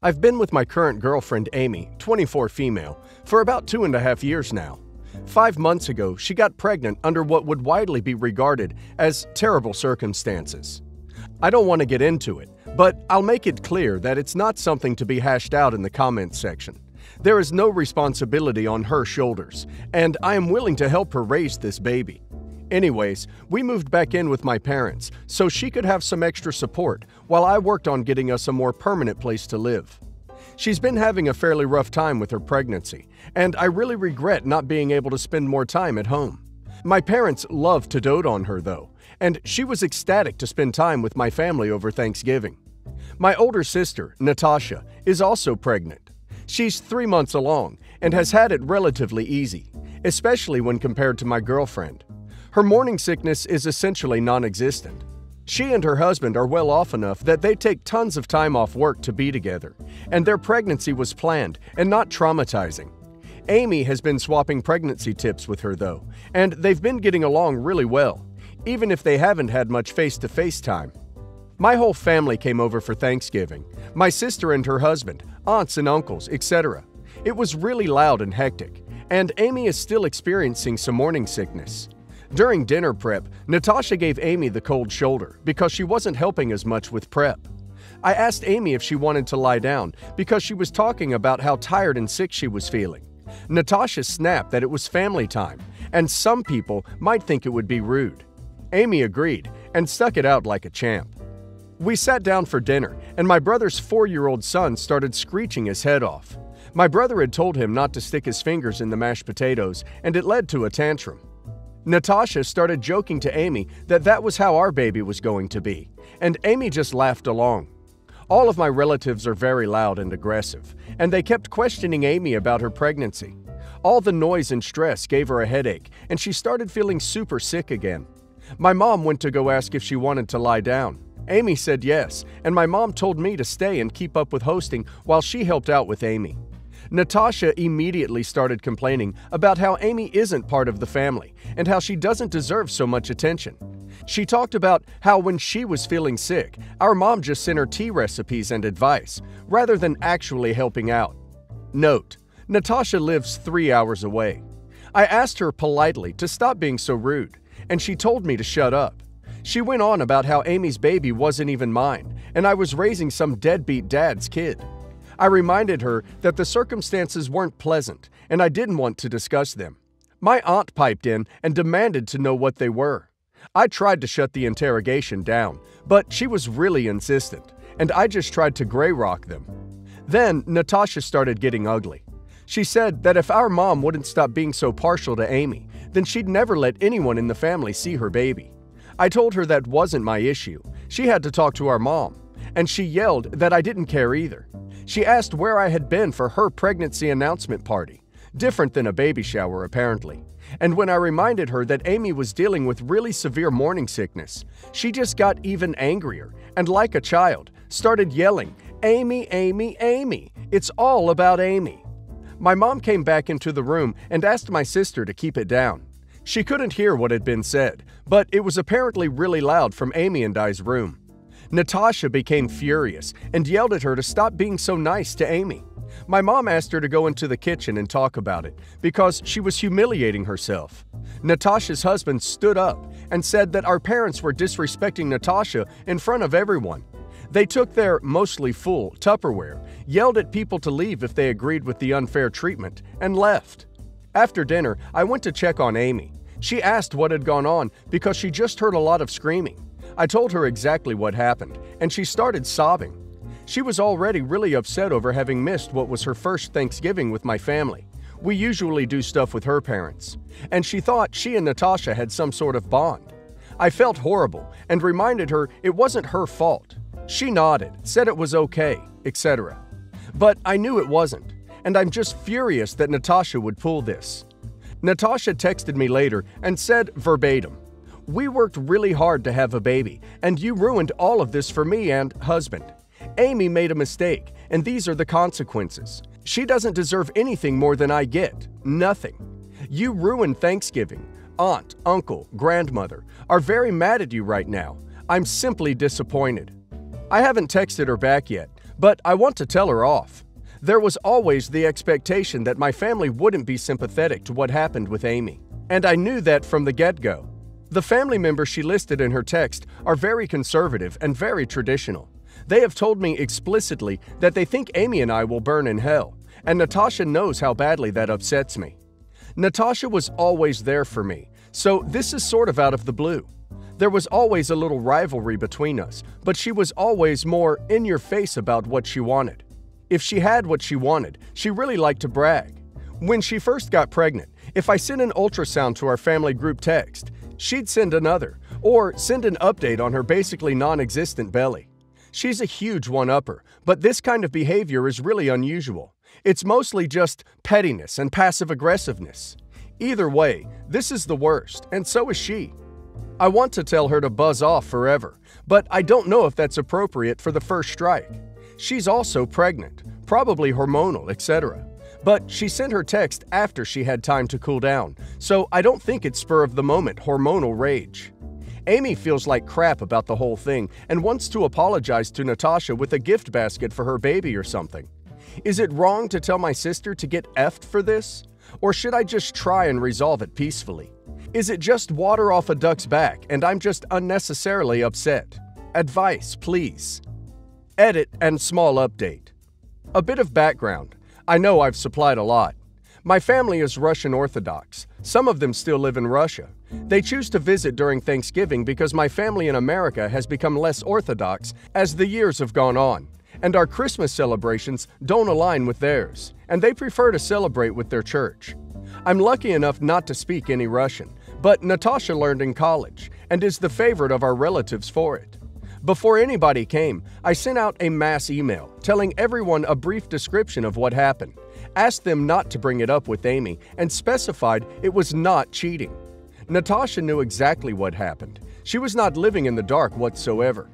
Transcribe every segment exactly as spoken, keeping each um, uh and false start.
I've been with my current girlfriend Amy, twenty-four female, for about two and a half years now. Five months ago, she got pregnant under what would widely be regarded as terrible circumstances. I don't want to get into it, but I'll make it clear that it's not something to be hashed out in the comments section. There is no responsibility on her shoulders, and I am willing to help her raise this baby. Anyways, we moved back in with my parents so she could have some extra support while I worked on getting us a more permanent place to live. She's been having a fairly rough time with her pregnancy, and I really regret not being able to spend more time at home. My parents love to dote on her though, and she was ecstatic to spend time with my family over Thanksgiving. My older sister, Natasha, is also pregnant. She's three months along and has had it relatively easy, especially when compared to my girlfriend. Her morning sickness is essentially non-existent. She and her husband are well off enough that they take tons of time off work to be together, and their pregnancy was planned and not traumatizing. Amy has been swapping pregnancy tips with her though, and they've been getting along really well, even if they haven't had much face-to-face time. My whole family came over for Thanksgiving, my sister and her husband, aunts and uncles, et cetera. It was really loud and hectic, and Amy is still experiencing some morning sickness. During dinner prep, Natasha gave Amy the cold shoulder because she wasn't helping as much with prep. I asked Amy if she wanted to lie down because she was talking about how tired and sick she was feeling. Natasha snapped that it was family time, and some people might think it would be rude. Amy agreed and stuck it out like a champ. We sat down for dinner, and my brother's four-year-old son started screeching his head off. My brother had told him not to stick his fingers in the mashed potatoes, and it led to a tantrum. Natasha started joking to Amy that that was how our baby was going to be, and Amy just laughed along. All of my relatives are very loud and aggressive, and they kept questioning Amy about her pregnancy. All the noise and stress gave her a headache, and she started feeling super sick again. My mom went to go ask if she wanted to lie down. Amy said yes, and my mom told me to stay and keep up with hosting while she helped out with Amy. Natasha immediately started complaining about how Amy isn't part of the family and how she doesn't deserve so much attention. She talked about how when she was feeling sick, our mom just sent her tea recipes and advice, rather than actually helping out. Note: Natasha lives three hours away. I asked her politely to stop being so rude, and she told me to shut up. She went on about how Amy's baby wasn't even mine, and I was raising some deadbeat dad's kid. I reminded her that the circumstances weren't pleasant, and I didn't want to discuss them. My aunt piped in and demanded to know what they were. I tried to shut the interrogation down, but she was really insistent, and I just tried to gray rock them. Then Natasha started getting ugly. She said that if our mom wouldn't stop being so partial to Amy, then she'd never let anyone in the family see her baby. I told her that wasn't my issue. She had to talk to our mom, and she yelled that I didn't care either. She asked where I had been for her pregnancy announcement party, different than a baby shower apparently. And when I reminded her that Amy was dealing with really severe morning sickness, she just got even angrier and, like a child, started yelling, "Amy, Amy, Amy, it's all about Amy." My mom came back into the room and asked my sister to keep it down. She couldn't hear what had been said, but it was apparently really loud from Amy and I's room. Natasha became furious and yelled at her to stop being so nice to Amy. My mom asked her to go into the kitchen and talk about it because she was humiliating herself. Natasha's husband stood up and said that our parents were disrespecting Natasha in front of everyone. They took their mostly full Tupperware, yelled at people to leave if they agreed with the unfair treatment, and left. After dinner, I went to check on Amy. She asked what had gone on because she just heard a lot of screaming. I told her exactly what happened, and she started sobbing. She was already really upset over having missed what was her first Thanksgiving with my family. We usually do stuff with her parents, and she thought she and Natasha had some sort of bond. I felt horrible and reminded her it wasn't her fault. She nodded, said it was okay, et cetera. But I knew it wasn't, and I'm just furious that Natasha would pull this. Natasha texted me later and said verbatim, "We worked really hard to have a baby, and you ruined all of this for me and husband. Amy made a mistake, and these are the consequences. She doesn't deserve anything more than I get. Nothing. You ruined Thanksgiving. Aunt, uncle, grandmother are very mad at you right now. I'm simply disappointed." I haven't texted her back yet, But I want to tell her off. There was always the expectation that my family wouldn't be sympathetic to what happened with Amy, and I knew that from the get-go. The family members she listed in her text are very conservative and very traditional. They have told me explicitly that they think Amy and I will burn in hell, and Natasha knows how badly that upsets me. Natasha was always there for me, so this is sort of out of the blue. There was always a little rivalry between us, but she was always more in your face about what she wanted. If she had what she wanted, she really liked to brag. When she first got pregnant, if I sent an ultrasound to our family group text, she'd send another, or send an update on her basically non-existent belly. She's a huge one-upper, but this kind of behavior is really unusual. It's mostly just pettiness and passive-aggressiveness. Either way, this is the worst, and so is she. I want to tell her to buzz off forever, but I don't know if that's appropriate for the first strike. She's also pregnant, probably hormonal, et cetera. But she sent her text after she had time to cool down, so I don't think it's spur-of-the-moment hormonal rage. Amy feels like crap about the whole thing and wants to apologize to Natasha with a gift basket for her baby or something. Is it wrong to tell my sister to get effed for this? Or should I just try and resolve it peacefully? Is it just water off a duck's back and I'm just unnecessarily upset? Advice, please. Edit and small update. A bit of background. I know I've supplied a lot. My family is Russian Orthodox. Some of them still live in Russia. They choose to visit during Thanksgiving because my family in America has become less Orthodox as the years have gone on, and our Christmas celebrations don't align with theirs, and they prefer to celebrate with their church. I'm lucky enough not to speak any Russian, but Natasha learned in college and is the favorite of our relatives for it. Before anybody came, I sent out a mass email telling everyone a brief description of what happened, asked them not to bring it up with Amy, and specified it was not cheating. Natasha knew exactly what happened. She was not living in the dark whatsoever.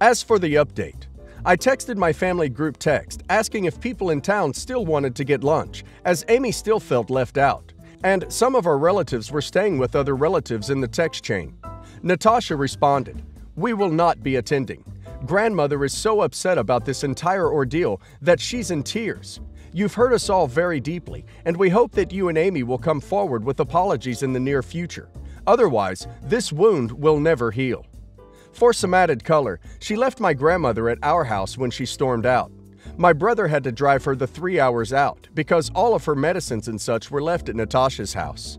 As for the update, I texted my family group text asking if people in town still wanted to get lunch, as Amy still felt left out, and some of our relatives were staying with other relatives in the text chain. Natasha responded, "We will not be attending. Grandmother is so upset about this entire ordeal that she's in tears. You've hurt us all very deeply, and we hope that you and Amy will come forward with apologies in the near future. Otherwise, this wound will never heal." For some added color, she left my grandmother at our house when she stormed out. My brother had to drive her the three hours out because all of her medicines and such were left at Natasha's house.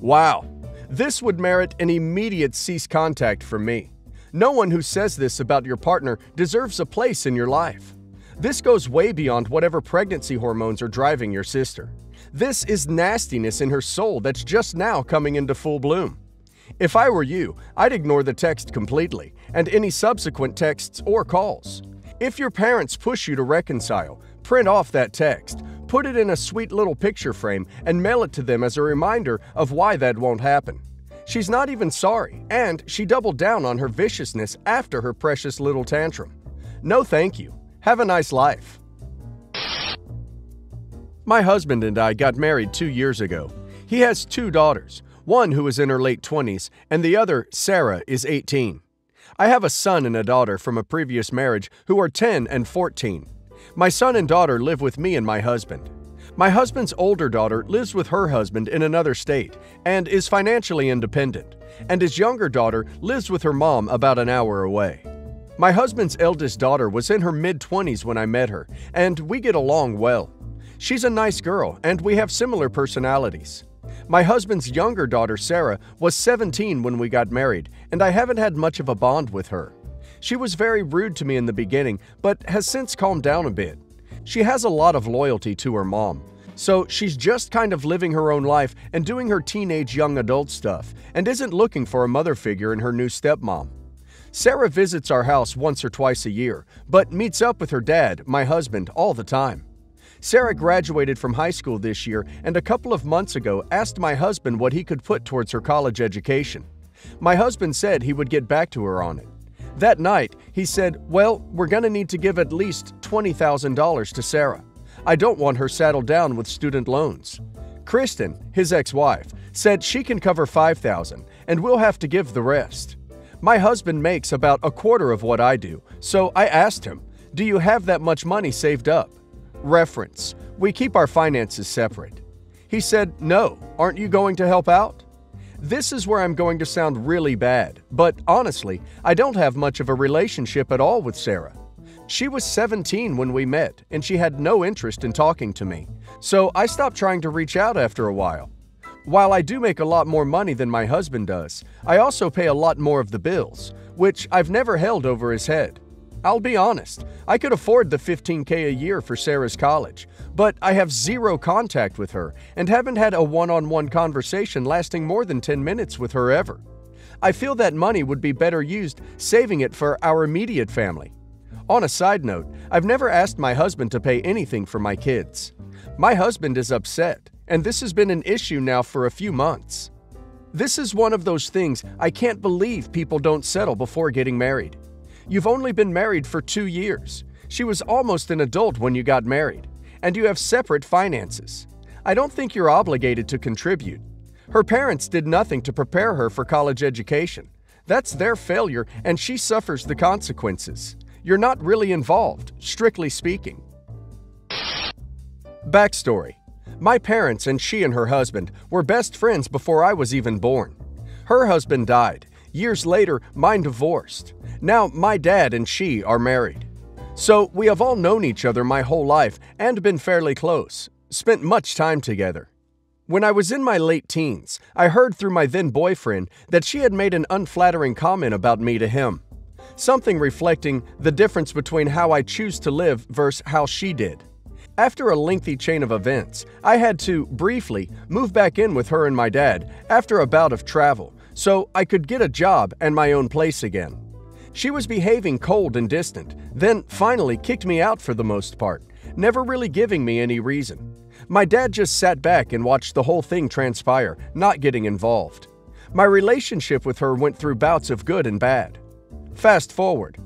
Wow, this would merit an immediate cease contact from me. No one who says this about your partner deserves a place in your life. This goes way beyond whatever pregnancy hormones are driving your sister. This is nastiness in her soul that's just now coming into full bloom. If I were you, I'd ignore the text completely, and any subsequent texts or calls. If your parents push you to reconcile, print off that text, put it in a sweet little picture frame, and mail it to them as a reminder of why that won't happen. She's not even sorry, and she doubled down on her viciousness after her precious little tantrum. No thank you. Have a nice life. My husband and I got married two years ago. He has two daughters, one who is in her late twenties, and the other, Sarah, is eighteen. I have a son and a daughter from a previous marriage who are ten and fourteen. My son and daughter live with me and my husband. My husband's older daughter lives with her husband in another state and is financially independent, and his younger daughter lives with her mom about an hour away. My husband's eldest daughter was in her mid-twenties when I met her, and we get along well. She's a nice girl, and we have similar personalities. My husband's younger daughter, Sarah, was seventeen when we got married, and I haven't had much of a bond with her. She was very rude to me in the beginning, but has since calmed down a bit. She has a lot of loyalty to her mom, so she's just kind of living her own life and doing her teenage young adult stuff, and isn't looking for a mother figure in her new stepmom. Sarah visits our house once or twice a year, but meets up with her dad, my husband, all the time. Sarah graduated from high school this year and a couple of months ago asked my husband what he could put towards her college education. My husband said he would get back to her on it. That night, he said, "Well, we're going to need to give at least twenty thousand dollars to Sarah. I don't want her saddled down with student loans." Kristen, his ex-wife, said she can cover five thousand dollars and we'll have to give the rest. My husband makes about a quarter of what I do, so I asked him, Do you have that much money saved up? Reference: we keep our finances separate. He said, no, aren't you going to help out? This is where I'm going to sound really bad, but honestly, I don't have much of a relationship at all with Sarah. She was seventeen when we met, and she had no interest in talking to me, so I stopped trying to reach out after a while. While I do make a lot more money than my husband does, I also pay a lot more of the bills, which I've never held over his head. I'll be honest, I could afford the fifteen K a year for Sarah's college, but I have zero contact with her and haven't had a one-on-one conversation lasting more than ten minutes with her ever. I feel that money would be better used saving it for our immediate family. On a side note, I've never asked my husband to pay anything for my kids. My husband is upset, and this has been an issue now for a few months. This is one of those things I can't believe people don't settle before getting married. You've only been married for two years. She was almost an adult when you got married, and you have separate finances. I don't think you're obligated to contribute. Her parents did nothing to prepare her for college education. That's their failure, and she suffers the consequences. You're not really involved, strictly speaking. Backstory: my parents and she and her husband were best friends before I was even born. Her husband died. Years later, mine divorced. Now my dad and she are married. So we have all known each other my whole life and been fairly close, spent much time together. When I was in my late teens, I heard through my then boyfriend that she had made an unflattering comment about me to him, something reflecting the difference between how I choose to live versus how she did. After a lengthy chain of events, I had to, briefly, move back in with her and my dad after a bout of travel, so I could get a job and my own place again. She was behaving cold and distant, then finally kicked me out for the most part, never really giving me any reason. My dad just sat back and watched the whole thing transpire, not getting involved. My relationship with her went through bouts of good and bad. Fast forward.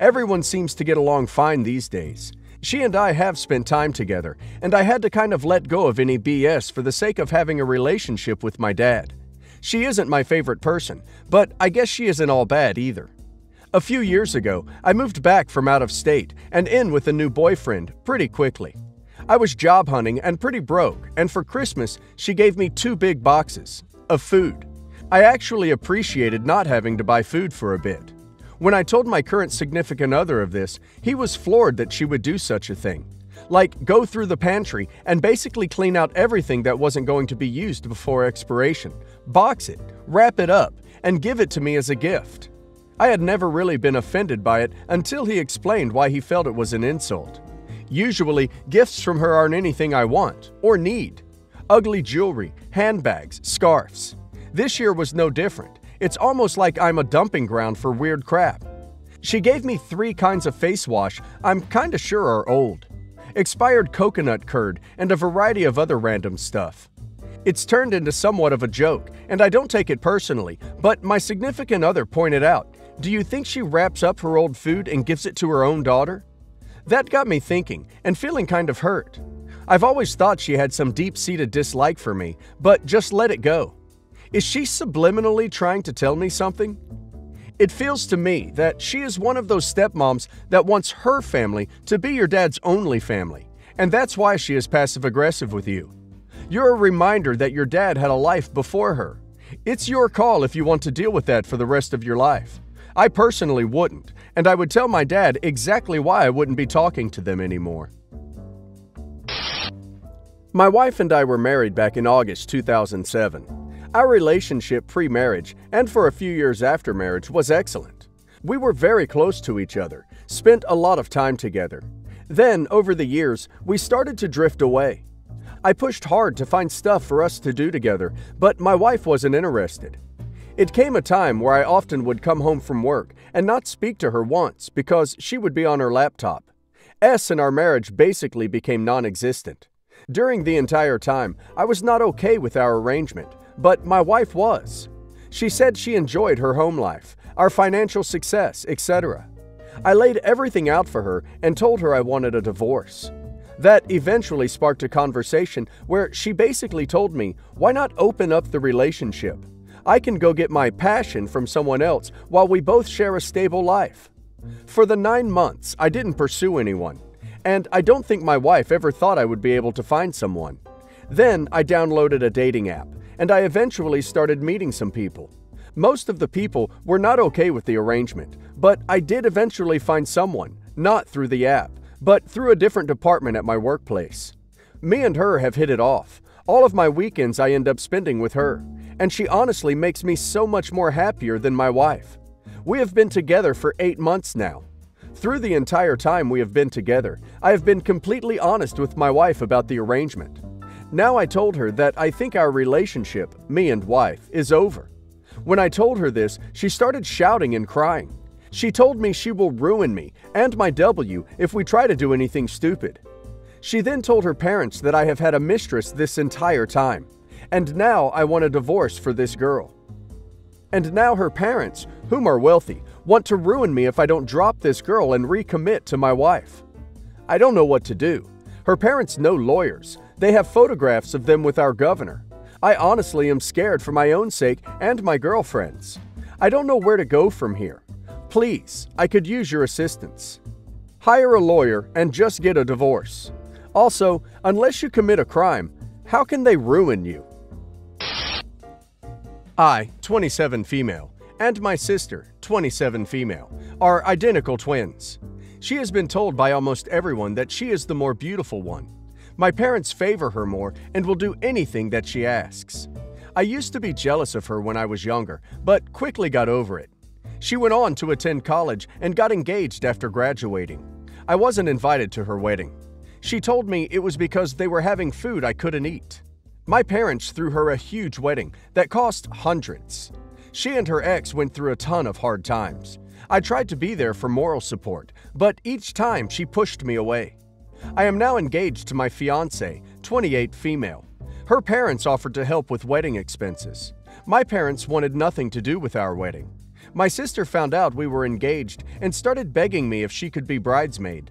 Everyone seems to get along fine these days. She and I have spent time together, and I had to kind of let go of any B S for the sake of having a relationship with my dad. She isn't my favorite person, but I guess she isn't all bad either. A few years ago, I moved back from out of state and in with a new boyfriend pretty quickly. I was job hunting and pretty broke, and for Christmas, she gave me two big boxes of food. I actually appreciated not having to buy food for a bit. When I told my current significant other of this, he was floored that she would do such a thing. Like, go through the pantry and basically clean out everything that wasn't going to be used before expiration, box it, wrap it up, and give it to me as a gift. I had never really been offended by it until he explained why he felt it was an insult. Usually, gifts from her aren't anything I want or need. Ugly jewelry, handbags, scarves. This year was no different. It's almost like I'm a dumping ground for weird crap. She gave me three kinds of face wash I'm kinda sure are old, expired coconut curd, and a variety of other random stuff. It's turned into somewhat of a joke, and I don't take it personally, but my significant other pointed out, do you think she wraps up her old food and gives it to her own daughter? That got me thinking and feeling kind of hurt. I've always thought she had some deep-seated dislike for me, but just let it go. Is she subliminally trying to tell me something? It feels to me that she is one of those stepmoms that wants her family to be your dad's only family, and that's why she is passive-aggressive with you. You're a reminder that your dad had a life before her. It's your call if you want to deal with that for the rest of your life. I personally wouldn't, and I would tell my dad exactly why I wouldn't be talking to them anymore. My wife and I were married back in August two thousand seven. Our relationship pre-marriage and for a few years after marriage was excellent. We were very close to each other, spent a lot of time together. Then, over the years, we started to drift away. I pushed hard to find stuff for us to do together, but my wife wasn't interested. It came a time where I often would come home from work and not speak to her once because she would be on her laptop. S and our marriage basically became non-existent. During the entire time, I was not okay with our arrangement, but my wife was. She said she enjoyed her home life, our financial success, et cetera. I laid everything out for her and told her I wanted a divorce. That eventually sparked a conversation where she basically told me, why not open up the relationship? I can go get my passion from someone else while we both share a stable life. For the nine months, I didn't pursue anyone, and I don't think my wife ever thought I would be able to find someone. Then I downloaded a dating app, and I eventually started meeting some people. Most of the people were not okay with the arrangement, but I did eventually find someone, not through the app, but through a different department at my workplace. Me and her have hit it off. All of my weekends I end up spending with her, and she honestly makes me so much more happier than my wife. We have been together for eight months now. Through the entire time we have been together, I have been completely honest with my wife about the arrangement. Now I told her that I think our relationship, me and wife, is over. When I told her this, she started shouting and crying. She told me she will ruin me and my W if we try to do anything stupid. She then told her parents that I have had a mistress this entire time, and now I want a divorce for this girl. And now her parents, whom are wealthy, want to ruin me if I don't drop this girl and recommit to my wife. I don't know what to do. Her parents know lawyers. They have photographs of them with our governor. I honestly am scared for my own sake and my girlfriend's. I don't know where to go from here. Please, I could use your assistance. Hire a lawyer and just get a divorce. Also, unless you commit a crime, how can they ruin you? I, twenty-seven female, and my sister, twenty-seven female, are identical twins. She has been told by almost everyone that she is the more beautiful one. My parents favor her more and will do anything that she asks. I used to be jealous of her when I was younger, but quickly got over it. She went on to attend college and got engaged after graduating. I wasn't invited to her wedding. She told me it was because they were having food I couldn't eat. My parents threw her a huge wedding that cost hundreds. She and her ex went through a ton of hard times. I tried to be there for moral support, but each time she pushed me away. I am now engaged to my fiancé, twenty-eight female. Her parents offered to help with wedding expenses. My parents wanted nothing to do with our wedding. My sister found out we were engaged and started begging me if she could be bridesmaid.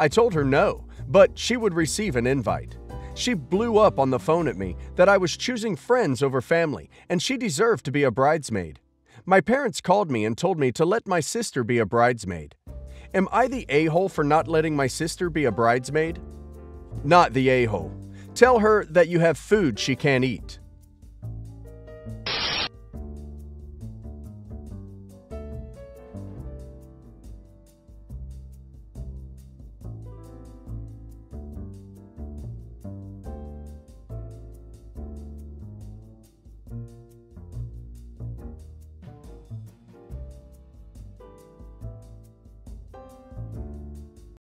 I told her no, but she would receive an invite. She blew up on the phone at me that I was choosing friends over family and she deserved to be a bridesmaid. My parents called me and told me to let my sister be a bridesmaid. Am I the a-hole for not letting my sister be a bridesmaid? Not the a-hole. Tell her that you have food she can't eat.